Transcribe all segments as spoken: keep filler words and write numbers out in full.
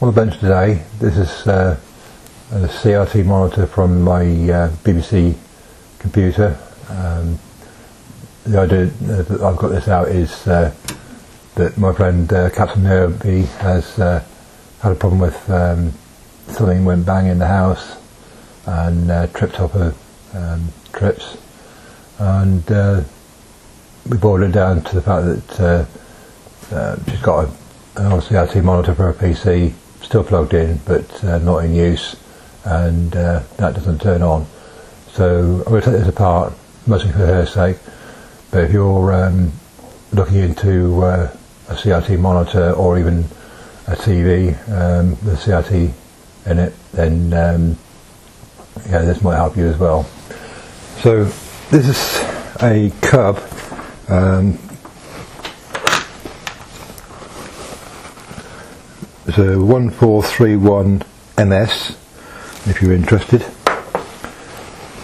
On the bench today, this is uh, a C R T monitor from my uh, B B C computer. Um, the idea that I've got this out is uh, that my friend uh, Captain Niobe has uh, had a problem with um, something went bang in the house and uh, tripped up her um, trips, and uh, we boiled it down to the fact that uh, uh, she's got a, an old C R T monitor for her P C, still plugged in but uh, not in use, and uh, that doesn't turn on. So I'm going to take this apart, mostly for her sake, but if you're um, looking into uh, a C R T monitor or even a T V um, with a C R T in it, then um, yeah, this might help you as well. So this is a cub. Um, It's a one four three one M S, if you're interested,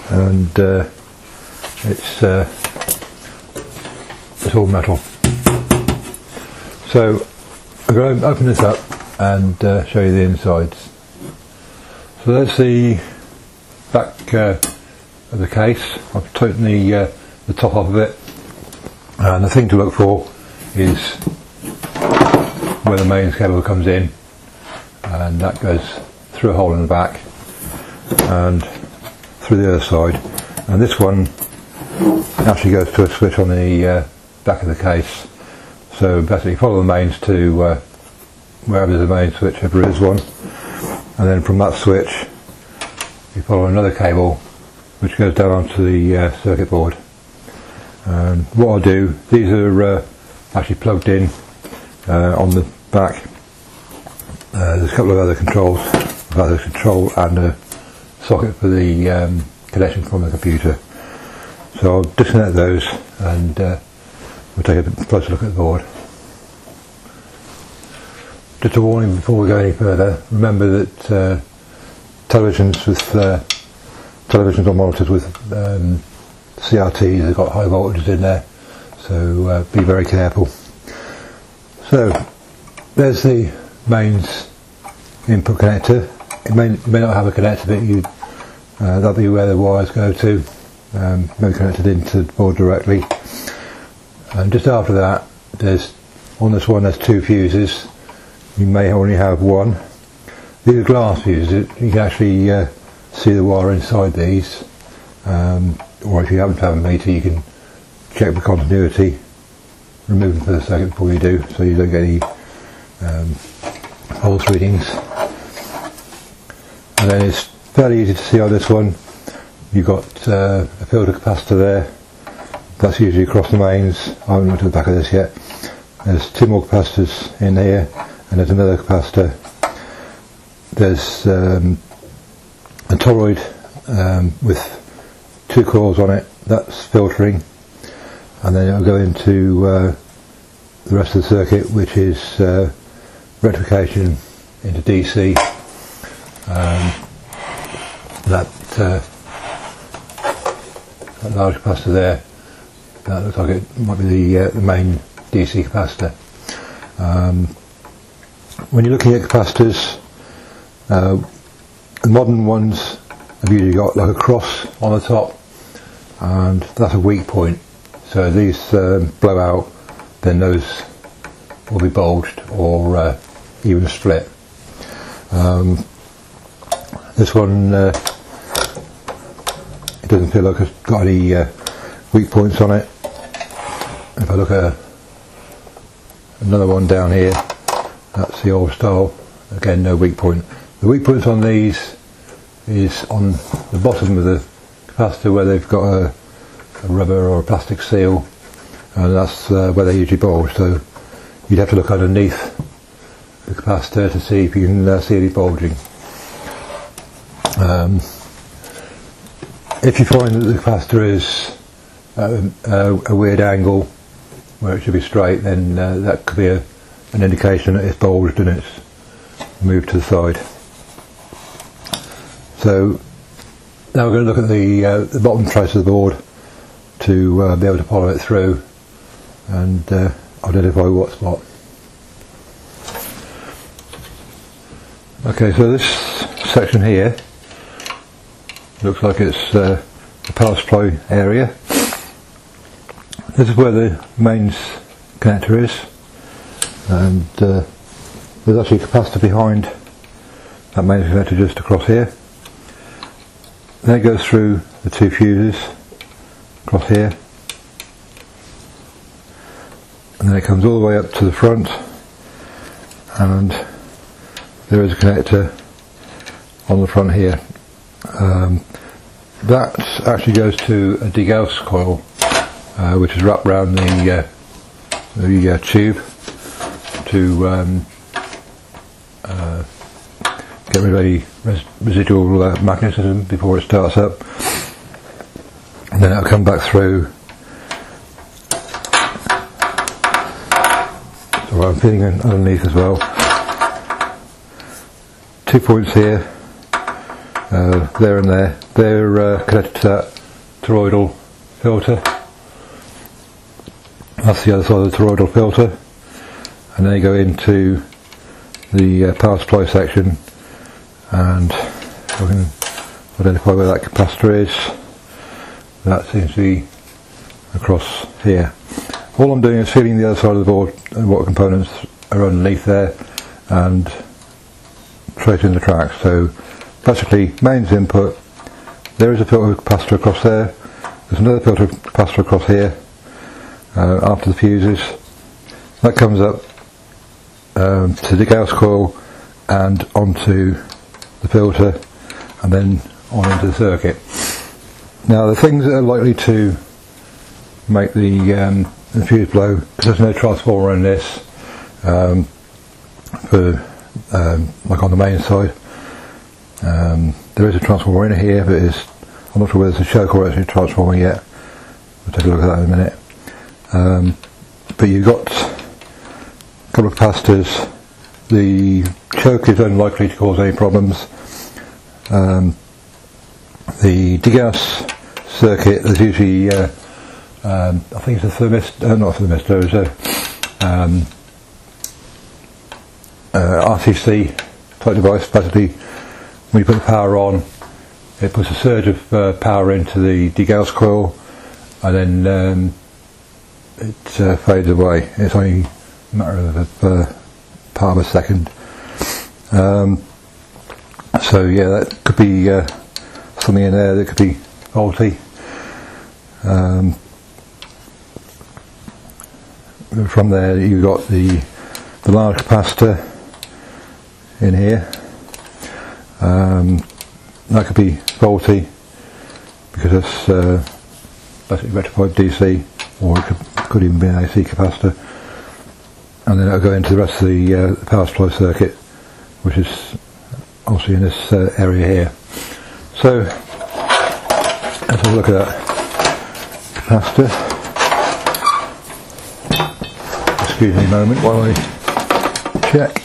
and uh, it's uh, it's all metal. So I'm going to open this up and uh, show you the insides. So that's the back uh, of the case. I've taken the uh, the top off of it, and the thing to look for is where the mains cable comes in, and that goes through a hole in the back and through the other side, and this one actually goes to a switch on the uh, back of the case. So basically follow the mains to uh, wherever the main switch, if there is one, and then from that switch you follow another cable which goes down onto the uh, circuit board. And what I'll do, these are uh, actually plugged in Uh, on the back. Uh, there's a couple of other controls, a control and a socket for the um, connection from the computer. So I'll disconnect those and uh, we'll take a closer look at the board. Just a warning before we go any further, remember that uh, televisions with uh, televisions or monitors with um, C R Ts have got high voltages in there, so uh, be very careful. So there's the mains input connector. It may, may not have a connector, but you, uh, that'll be where the wires go to, um, connected into the board directly. And just after that, there's on this one there's two fuses. You may only have one. These are glass fuses. You can actually uh, see the wire inside these, um, or if you happen to have a meter, you can check the continuity. Remove them for a second before you do, so you don't get any um, false readings. And then it's fairly easy to see on this one. You've got uh, a filter capacitor there. That's usually across the mains. I haven't looked at the back of this yet. There's two more capacitors in here, and there's another capacitor. There's um, a toroid um, with two coils on it. That's filtering. And then it'll go into uh, the rest of the circuit, which is uh, rectification into D C. Um, that, uh, that large capacitor there, that looks like it might be the, uh, the main D C capacitor. Um, when you're looking at capacitors, uh, the modern ones have usually got like a cross on the top, and that's a weak point. So these um, blow out, then those will be bulged or uh, even split. Um, this one, uh, it doesn't feel like it's got any uh, weak points on it. If I look at another one down here, that's the old style, again no weak point. The weak points on these is on the bottom of the capacitor where they've got a A rubber or a plastic seal, and that's uh, where they usually bulge, so you'd have to look underneath the capacitor to see if you can uh, see any bulging. Um, if you find that the capacitor is at a, a weird angle where it should be straight, then uh, that could be a, an indication that it's bulged and it's moved to the side. So now we're going to look at the, uh, the bottom trace of the board to uh, be able to follow it through and uh, identify what spot. Okay, so this section here looks like it's uh, the pass flow area. This is where the mains connector is, and uh, there's actually a capacitor behind that mains connector just across here. Then it goes through the two fuses across here, and then it comes all the way up to the front, and there is a connector on the front here. Um, that actually goes to a degauss coil, uh, which is wrapped around the, uh, the uh, tube to um, uh, get rid of any res residual uh, magnetism before it starts up, and then it'll come back through. So I'm feeling underneath as well. Two points here, uh, there and there. They're uh, connected to that toroidal filter. That's the other side of the toroidal filter, and they go into the uh, power supply section, and we can identify where that capacitor is. That seems to be across here. All I'm doing is feeling the other side of the board and what components are underneath there, and straight in the track. So basically, mains input, there is a filter capacitor across there, there's another filter capacitor across here uh, after the fuses. That comes up um, to the Gauss coil and onto the filter, and then on into the circuit. Now, the things that are likely to make the, um, the fuse blow, because there's no transformer in this um, for Um, like on the main side, um, there is a transformer in here, but it's, I'm not sure whether it's a choke or actually a transformer yet. We'll take a look at that in a minute. Um, but you've got a couple of capacitors. The choke is unlikely to cause any problems. Um, the degauss circuit, there's usually, uh, um, I think it's a thermistor, uh, not a thermistor, it's a um, Uh, R T C type device. Basically, when you put the power on, it puts a surge of uh, power into the degauss coil, and then um, it uh, fades away. It's only a matter of uh, part of a second. Um, so yeah, that could be uh, something in there that could be faulty. Um, from there, you've got the, the large capacitor in here. Um, that could be faulty because it's uh, basically rectified D C, or it could, could even be an A C capacitor, and then it'll go into the rest of the, uh, the power supply circuit, which is obviously in this uh, area here. So let's have a look at that capacitor. Excuse me a moment while I check.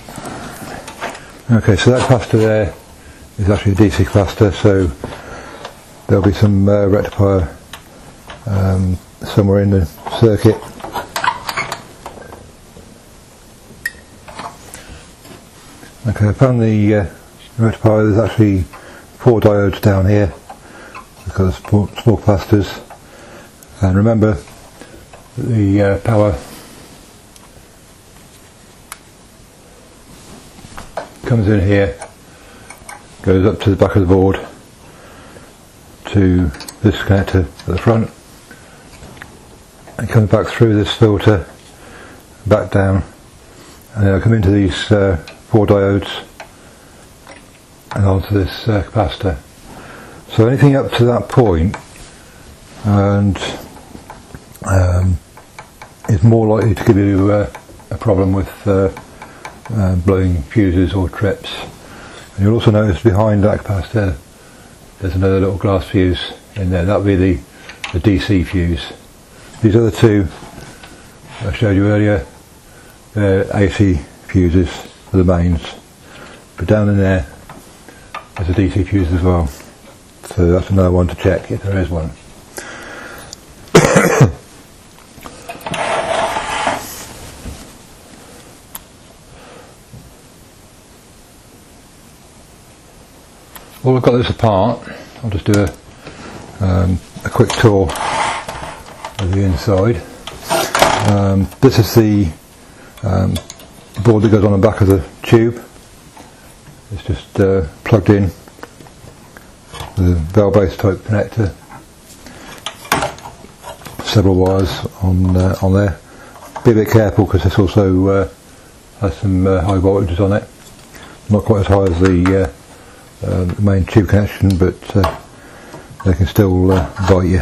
Okay, so that capacitor there is actually a D C capacitor, so there'll be some uh, rectifier um, somewhere in the circuit. Okay, I found the uh, rectifier. There's actually four diodes down here because small capacitors, and remember that the uh, power comes in here, goes up to the back of the board to this connector at the front, and comes back through this filter, back down, and it'll come into these uh, four diodes and onto this uh, capacitor. So anything up to that point and um, is more likely to give you uh, a problem with uh, Uh, blowing fuses or trips. And you'll also notice behind that capacitor there's another little glass fuse in there. That'll be the, the D C fuse. These other two I showed you earlier, they're A C fuses for the mains, but down in there there's a D C fuse as well, so that's another one to check if there is one. Well, we've got this apart. I'll just do a, um, a quick tour of the inside. Um, this is the um, board that goes on the back of the tube. It's just uh, plugged in with a valve-based type connector. Several wires on uh, on there. Be a bit careful because this also uh, has some uh, high voltages on it. Not quite as high as the uh, uh, main tube connection, but uh, they can still uh, bite you.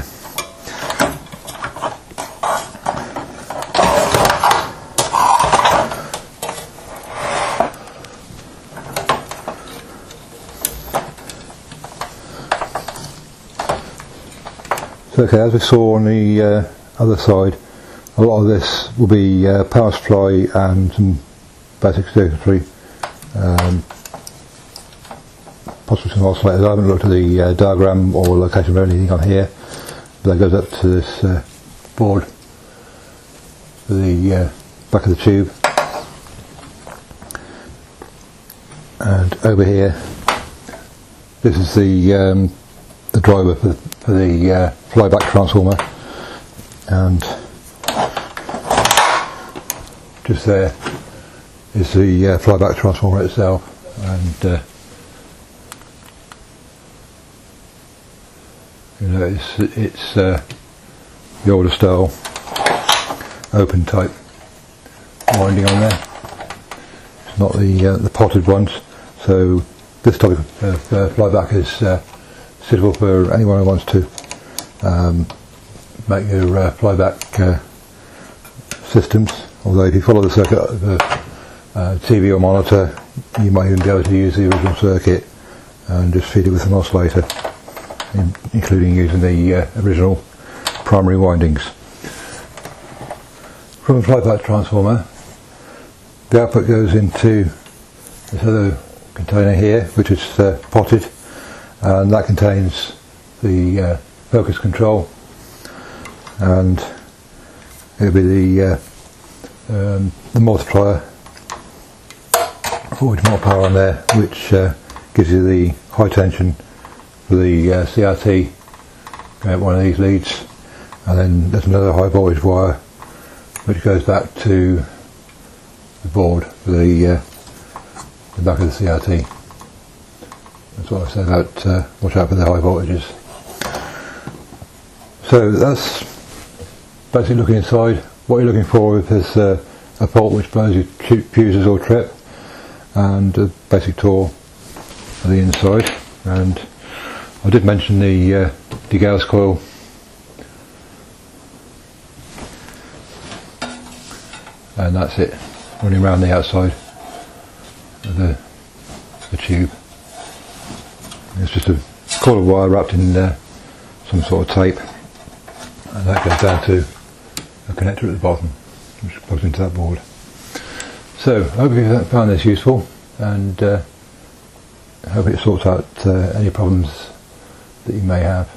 Okay, as we saw on the uh, other side, a lot of this will be uh, power supply and some basic circuitry, um, possibly some oscillators. I haven't looked at the uh, diagram or location or anything on here, but that goes up to this uh, board for the uh, back of the tube. And over here, this is the um, the driver for the for the uh, flyback transformer, and just there is the uh, flyback transformer itself, and uh, you know, it's, it's uh, the older style open type winding on there. It's not the uh, the potted ones, so this type of uh, flyback is uh, suitable for anyone who wants to um, make your uh, flyback uh, systems. Although if you follow the circuit of the uh, T V or monitor, you might even be able to use the original circuit and just feed it with an oscillator, in including using the uh, original primary windings. From a flyback transformer, the output goes into this other container here, which is uh, potted, and that contains the uh, focus control, and it'll be the uh, um, the multiplier, voltage multiplier on there, which uh, gives you the high tension for the uh, C R T going up one of these leads, and then there's another high voltage wire which goes back to the board for the, uh, the back of the C R T. That's what I said about uh, watch out for the high voltages. So that's basically looking inside. What you're looking for is uh, a bolt which blows your fuses or trip, and a basic tour of the inside. And I did mention the uh, degauss coil. And that's it, running around the outside of the, the tube. It's just a coil of wire wrapped in uh, some sort of tape, and that goes down to a connector at the bottom which plugs into that board. So I hope you found this useful, and I uh, hope it sorts out uh, any problems that you may have.